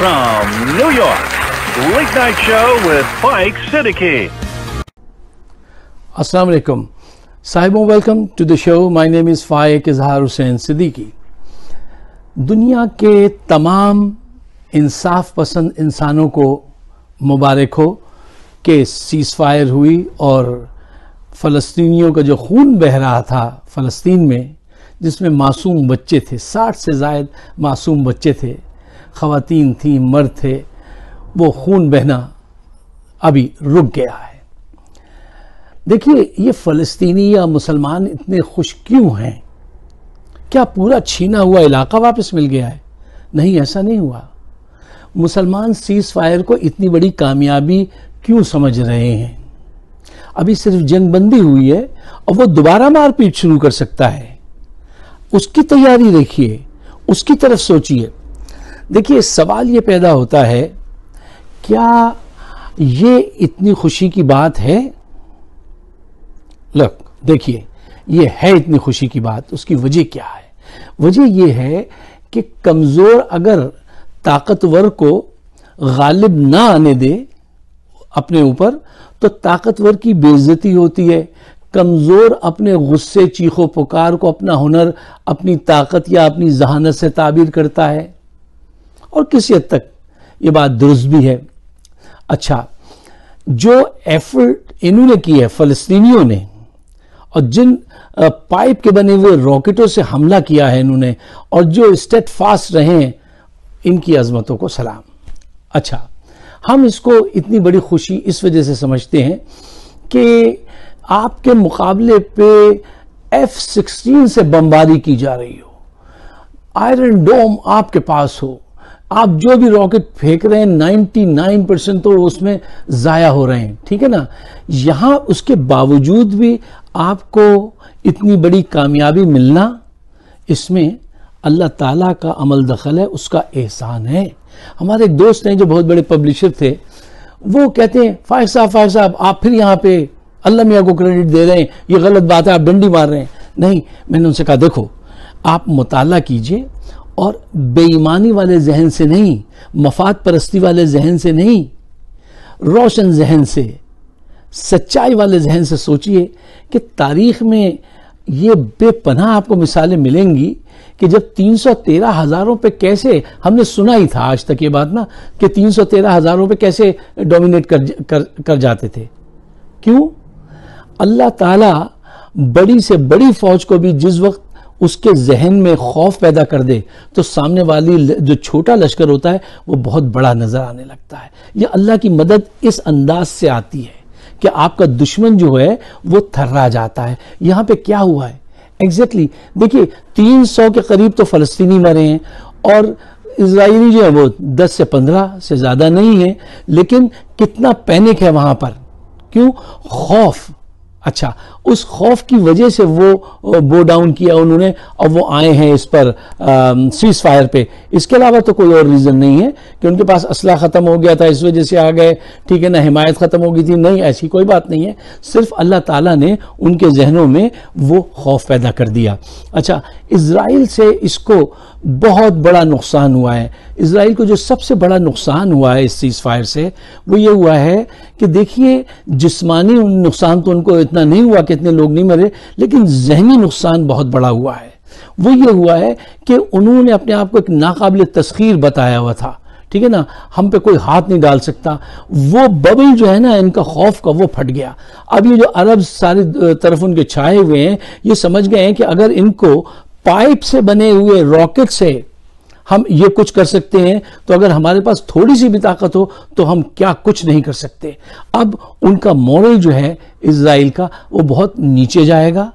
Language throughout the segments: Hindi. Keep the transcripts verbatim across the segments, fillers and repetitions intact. from New York, late night show with Faiq Siddiqui. Assalamu alaikum. Sahibon, welcome to the show. My name is Faiq Izhar Hussain Siddiqui. दुनिया के तमाम इंसाफ पसंद इंसानों को मुबारक हो कि सीज़ फायर हुई और फ़लस्तीनियों का जो खून बह रहा था फ़लस्तीन में, जिसमें मासूम बच्चे थे, साठ से ज़ायद मासूम बच्चे थे, ख़वातीन थीं, मर्द थे, वो खून बहना अभी रुक गया है। देखिए, ये फ़लस्तीनी या मुसलमान इतने खुश क्यों हैं? क्या पूरा छीना हुआ इलाका वापस मिल गया है? नहीं, ऐसा नहीं हुआ। मुसलमान सीज़ फायर को इतनी बड़ी कामयाबी क्यों समझ रहे हैं? अभी सिर्फ जंग बंदी हुई है और वो दोबारा मारपीट शुरू कर सकता है। उसकी तैयारी रखिए, उसकी तरफ सोचिए। देखिए, सवाल ये पैदा होता है, क्या ये इतनी खुशी की बात है? लग देखिए, ये है इतनी खुशी की बात, उसकी वजह क्या है? वजह यह है कि कमज़ोर अगर ताकतवर को गालिब ना आने दे अपने ऊपर तो ताकतवर की बेइज्जती होती है। कमज़ोर अपने गुस्से, चीखों पुकार को अपना हुनर, अपनी ताकत या अपनी जहानत से ताबीर करता है, और किसी हद तक ये बात दुरुस्त भी है। अच्छा, जो एफर्ट इन्होंने की है फ़लस्तीनियों ने, और जिन पाइप के बने हुए रॉकेटों से हमला किया है इन्होंने, और जो स्टेटफास्ट रहे हैं, इनकी अजमतों को सलाम। अच्छा, हम इसको इतनी बड़ी खुशी इस वजह से समझते हैं कि आपके मुकाबले पे एफ सिक्सटीन से बमबारी की जा रही हो, आयरन डोम आपके पास हो, आप जो भी रॉकेट फेंक रहे हैं निन्यानवे परसेंट तो उसमें ज़ाया हो रहे हैं, ठीक है ना। यहाँ उसके बावजूद भी आपको इतनी बड़ी कामयाबी मिलना, इसमें अल्लाह ताला का अमल दखल है, उसका एहसान है। हमारे एक दोस्त हैं जो बहुत बड़े पब्लिशर थे, वो कहते हैं फाइक साहब फाइक साहब आप फिर यहाँ पे अल्लाह मियाँ को क्रेडिट दे रहे हैं, ये गलत बात है, आप डंडी मार रहे हैं। नहीं, मैंने उनसे कहा देखो, आप मुताला कीजिए और बेईमानी वाले जहन से नहीं, मफाद परस्ती वाले जहन से नहीं, रोशन जहन से, सच्चाई वाले जहन से सोचिए कि तारीख़ में ये बेपनाह आपको मिसालें मिलेंगी कि जब तीन सौ तेरह हज़ारों पे कैसे, हमने सुना ही था आज तक ये बात ना, कि तीन सौ तेरह हज़ारों पे कैसे डोमिनेट कर, कर कर जाते थे। क्यों? अल्लाह ताला बड़ी से बड़ी फ़ौज को भी जिस वक्त उसके जहन में खौफ पैदा कर दे तो सामने वाली जो छोटा लश्कर होता है वो बहुत बड़ा नज़र आने लगता है। ये अल्लाह की मदद इस अंदाज से आती है कि आपका दुश्मन जो है वो थर्रा जाता है। यहाँ पे क्या हुआ है एग्जैक्टली exactly, देखिए तीन सौ के करीब तो फ़लस्तीनी मरे हैं और इजरायली जो है वो दस से पंद्रह से ज़्यादा नहीं है, लेकिन कितना पैनिक है वहाँ पर। क्यों? खौफ। अच्छा, उस खौफ की वजह से वो बो डाउन किया उन्होंने और वो आए हैं इस पर सीज़ फायर पे। इसके अलावा तो कोई और रीज़न नहीं है कि उनके पास असला ख़त्म हो गया था इस वजह से आ गए, ठीक है ना, हिमायत ख़त्म हो गई थी, नहीं, ऐसी कोई बात नहीं है। सिर्फ अल्लाह ताला ने उनके जहनों में वो खौफ पैदा कर दिया। अच्छा, इज़राइल से इसको बहुत बड़ा नुकसान हुआ है। इज़राइल को जो सबसे बड़ा नुकसान हुआ है इस सीज़ फायर से वो ये हुआ है कि देखिए, जिस्मानी नुकसान तो उनको इतना नहीं हुआ, कितने लोग नहीं मरे, लेकिन जहनी नुकसान बहुत बड़ा हुआ है। वो ये हुआ है कि उन्होंने अपने आप को एक नाकाबिल तस्खीर बताया हुआ था, ठीक है ना, हम पे कोई हाथ नहीं डाल सकता। वो बबल जो है ना इनका खौफ का, वो फट गया। अब ये जो अरब सारी तरफ उनके छाए हुए हैं, ये समझ गए हैं कि अगर इनको पाइप से बने हुए रॉकेट से हम ये कुछ कर सकते हैं तो अगर हमारे पास थोड़ी सी भी ताकत हो तो हम क्या कुछ नहीं कर सकते। अब उनका मॉरल जो है इज़राइल का वो बहुत नीचे जाएगा,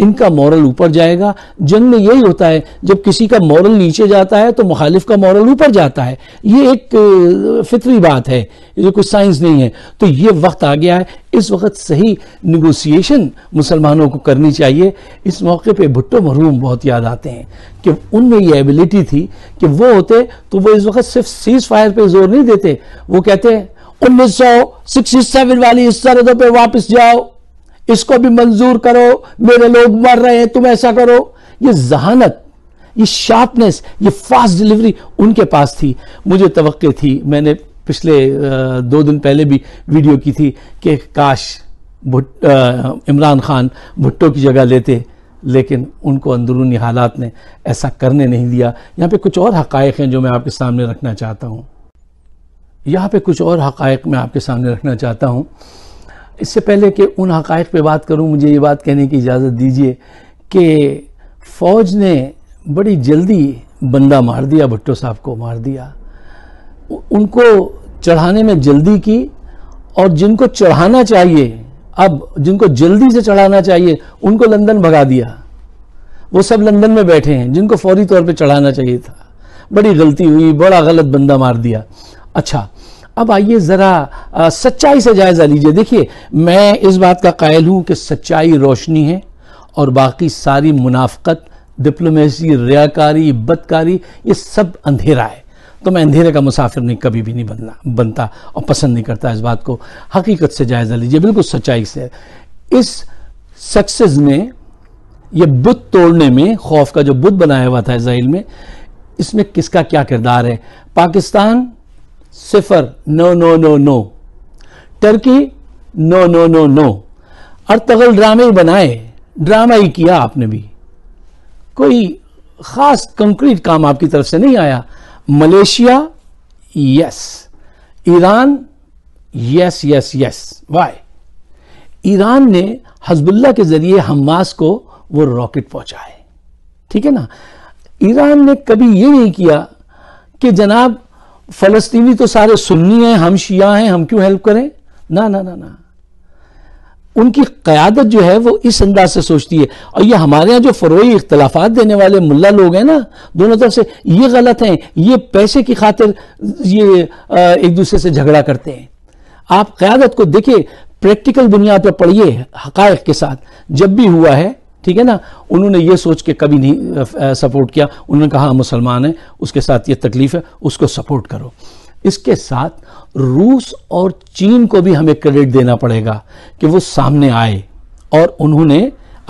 इनका मॉरल ऊपर जाएगा। जंग में यही होता है, जब किसी का मॉरल नीचे जाता है तो मुखालिफ का मॉरल ऊपर जाता है, ये एक फितरी बात है, ये कुछ साइंस नहीं है। तो ये वक्त आ गया है, इस वक्त सही निगोसिएशन मुसलमानों को करनी चाहिए। इस मौके पे भुट्टो मरहूम बहुत याद आते हैं कि उनमें ये एबिलिटी थी कि वो होते तो वो इस वक्त सिर्फ सीज़ फायर पर जोर नहीं देते, वो कहते हैं उन्नीस सौ सिक्सटी सेवन वाली सरहदों पर वापस जाओ, इसको भी मंजूर करो, मेरे लोग मर रहे हैं, तुम ऐसा करो। ये जहानत, ये शार्पनेस, ये फास्ट डिलीवरी उनके पास थी। मुझे तवक्के थी, मैंने पिछले दो दिन पहले भी वीडियो की थी कि काश इमरान खान भुट्टो की जगह लेते, लेकिन उनको अंदरूनी हालात ने ऐसा करने नहीं दिया। यहाँ पे कुछ और हक़ाइक़ हैं जो मैं आपके सामने रखना चाहता हूँ यहाँ पे कुछ और हक़ाइक़ मैं आपके सामने रखना चाहता हूँ। इससे पहले कि उन हक़ाइक़ पे बात करूँ, मुझे ये बात कहने की इजाज़त दीजिए कि फ़ौज ने बड़ी जल्दी बंदा मार दिया, भुट्टो साहब को मार दिया। उनको चढ़ाने में जल्दी की, और जिनको चढ़ाना चाहिए, अब जिनको जल्दी से चढ़ाना चाहिए उनको लंदन भगा दिया। वो सब लंदन में बैठे हैं जिनको फौरी तौर पे चढ़ाना चाहिए था। बड़ी गलती हुई, बड़ा गलत बंदा मार दिया। अच्छा, अब आइए ज़रा सच्चाई से जायज़ा लीजिए। देखिए, मैं इस बात का कायल हूँ कि सच्चाई रोशनी है और बाकी सारी मुनाफकत, डिप्लोमेसी, रियाकारी, बदकारी, ये सब अंधेरा है। तो मैं अंधेरे का मुसाफिर नहीं, कभी भी नहीं बनना बनता और पसंद नहीं करता इस बात को। हकीकत से जायज़ा लीजिए, बिल्कुल सच्चाई से। इस सक्सेस में, यह बुत तोड़ने में, खौफ का जो बुत बनाया हुआ था इज़राइल में, इसमें किसका क्या किरदार है? पाकिस्तान सिफर, no no no no. Turkey, no no no no. Ertugrul ड्रामे बनाए, ड्रामा ही किया आपने भी, कोई ख़ास कंक्रीट काम आपकी तरफ से नहीं आया। Malaysia, yes. Iran, yes yes yes. Why? Iran ने हज़बुल्लाह के ज़रिए हमास को वो रॉकेट पहुंचाए, ठीक है ना। ईरान ने कभी ये नहीं किया कि जनाब फ़लस्तीनी तो सारे सुन्नी हैं, हम शिया हैं, हम क्यों हेल्प करें। ना ना ना ना, उनकी क़यादत जो है वो इस अंदाज से सोचती है। और ये हमारे यहाँ जो फ़रोई इख्तलाफात देने वाले मुल्ला लोग हैं ना, दोनों तरफ से, ये गलत हैं। ये पैसे की खातिर ये एक दूसरे से झगड़ा करते हैं। आप क़यादत को देखिए, प्रैक्टिकल बुनियाद पर पढ़िए, हक़ाइक़ के साथ। जब भी हुआ है, ठीक है ना, उन्होंने ये सोच के कभी नहीं सपोर्ट किया। उन्होंने कहा मुसलमान है, उसके साथ ये तकलीफ़ है, उसको सपोर्ट करो। इसके साथ रूस और चीन को भी हमें क्रेडिट देना पड़ेगा कि वो सामने आए और उन्होंने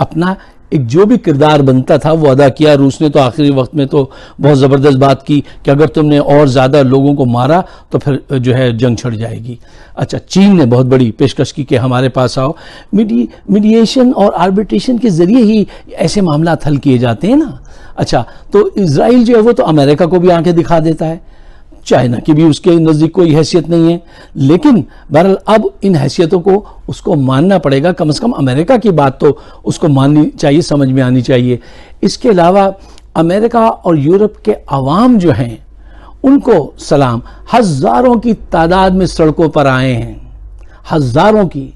अपना एक जो भी किरदार बनता था वो अदा किया। रूस ने तो आखिरी वक्त में तो बहुत ज़बरदस्त बात की कि अगर तुमने और ज़्यादा लोगों को मारा तो फिर जो है जंग छिड़ जाएगी। अच्छा, चीन ने बहुत बड़ी पेशकश की कि हमारे पास आओ। मीडि मीडिएशन और आर्बिट्रेशन के ज़रिए ही ऐसे मामला हल किए जाते हैं ना। अच्छा, तो इज़राइल जो है वो तो अमेरिका को भी आंखें दिखा देता है, चाइना की भी उसके नज़दीक कोई हैसियत नहीं है। लेकिन बहरहाल अब इन हैसियतों को उसको मानना पड़ेगा, कम से कम अमेरिका की बात तो उसको माननी चाहिए, समझ में आनी चाहिए। इसके अलावा अमेरिका और यूरोप के आवाम जो हैं उनको सलाम। हज़ारों की तादाद में सड़कों पर आए हैं, हज़ारों की।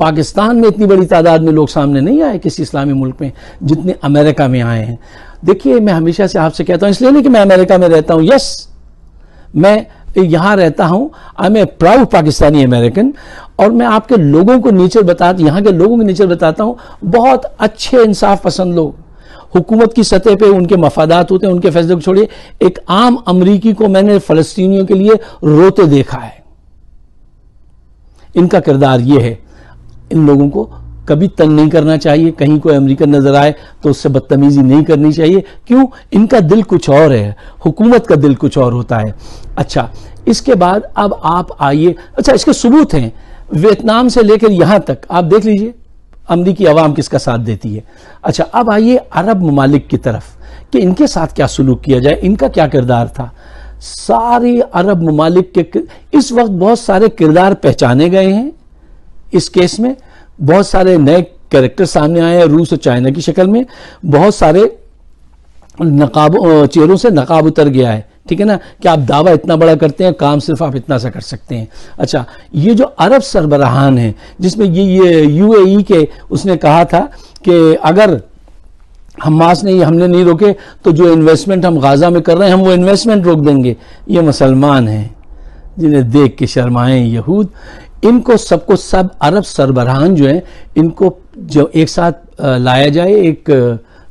पाकिस्तान में इतनी बड़ी तादाद में लोग सामने नहीं आए किसी इस्लामी मुल्क में, जितने अमेरिका में आए हैं। देखिए, मैं हमेशा से आपसे कहता हूँ, इसलिए नहीं कि मैं अमेरिका में रहता हूँ, यस मैं यहाँ रहता हूँ, I am a proud Pakistani American. और मैं आपके लोगों को नेचर बता यहाँ के लोगों के नेचर बताता हूँ, बहुत अच्छे इंसाफ पसंद लोग। हुकूमत की सतह पे उनके मफादात होते हैं, उनके फैसले को छोड़िए। एक आम अमरीकी को मैंने फ़लस्तीनियों के लिए रोते देखा है। इनका किरदार ये है, इन लोगों को कभी तंग नहीं करना चाहिए। कहीं कोई अमेरिकन नजर आए तो उससे बदतमीजी नहीं करनी चाहिए। क्यों? इनका दिल कुछ और है, हुकूमत का दिल कुछ और होता है। अच्छा, इसके बाद अब आप आइए, अच्छा इसके सबूत हैं, वियतनाम से लेकर यहाँ तक आप देख लीजिए अमरीकी आवाम किसका साथ देती है। अच्छा, अब आइए अरब ममालिक की तरफ कि इनके साथ क्या सलूक किया जाए, इनका क्या किरदार था। सारे अरब ममालिक के इस वक्त बहुत सारे किरदार पहचाने गए हैं। इस केस में बहुत सारे नए कैरेक्टर सामने आए हैं, रूस और चाइना की शक्ल में। बहुत सारे नकाब चेहरों से नकाब उतर गया है, ठीक है ना, कि आप दावा इतना बड़ा करते हैं, काम सिर्फ आप इतना सा कर सकते हैं। अच्छा, ये जो अरब सरबराहान हैं, जिसमें ये ये यूएई के उसने कहा था कि अगर हमास ने ये हमले नहीं रोके तो जो इन्वेस्टमेंट हम गाज़ा में कर रहे हैं हम वो इन्वेस्टमेंट रोक देंगे। ये मुसलमान हैं जिन्हें देख के शर्माएँ यहूद। इनको सबको सब अरब सरबराहान जो हैं इनको जो एक साथ लाया जाए, एक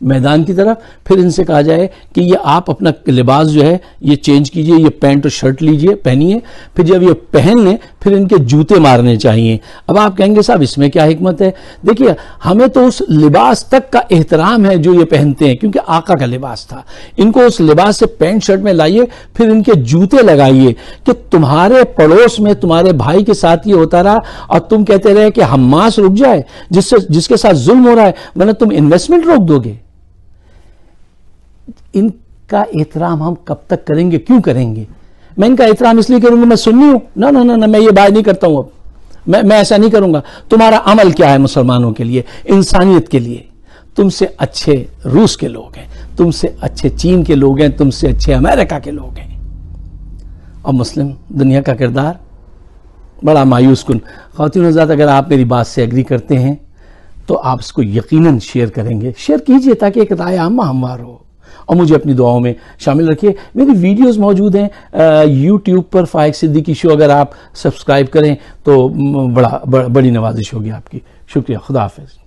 मैदान की तरफ, फिर इनसे कहा जाए कि ये आप अपना लिबास जो है ये चेंज कीजिए, ये पैंट और शर्ट लीजिए पहनिए, फिर जब ये पहन लें फिर इनके जूते मारने चाहिए। अब आप कहेंगे साहब इसमें क्या हिकमत है? देखिए हमें तो उस लिबास तक का एहतराम है जो ये पहनते हैं, क्योंकि आका का लिबास था। इनको उस लिबास से पैंट शर्ट में लाइए, फिर इनके जूते लगाइए कि तुम्हारे पड़ोस में तुम्हारे भाई के साथ ये होता रहा और तुम कहते रहे कि हमास रुक जाए जिससे जिसके साथ जुल्म हो रहा है, वरना तुम इन्वेस्टमेंट रोक दोगे। इनका एहतराम हम कब तक करेंगे, क्यों करेंगे? मैं इनका एहतराम इसलिए करूंगा मैं सुन्नी हूं? ना ना ना ना, मैं ये बात नहीं करता हूं, अब मैं मैं ऐसा नहीं करूंगा। तुम्हारा अमल क्या है मुसलमानों के लिए, इंसानियत के लिए? तुमसे अच्छे रूस के लोग हैं, तुमसे अच्छे चीन के लोग हैं, तुमसे अच्छे अमेरिका के लोग हैं। और मुस्लिम दुनिया का किरदार बड़ा मायूस कुन। खातिन हज़रात, अगर आप मेरी बात से एग्री करते हैं तो आप इसको यकीनन शेयर करेंगे, शेयर कीजिए ताकि एक राय आम हमवार हो, और मुझे अपनी दुआओं में शामिल रखिए। मेरी वीडियोस मौजूद हैं यूट्यूब पर, फाइक सिद्दीकी शो, अगर आप सब्सक्राइब करें तो बड़ा, बड़ा बड़ी नवाजिश होगी आपकी। शुक्रिया, खुदा हाफिज़।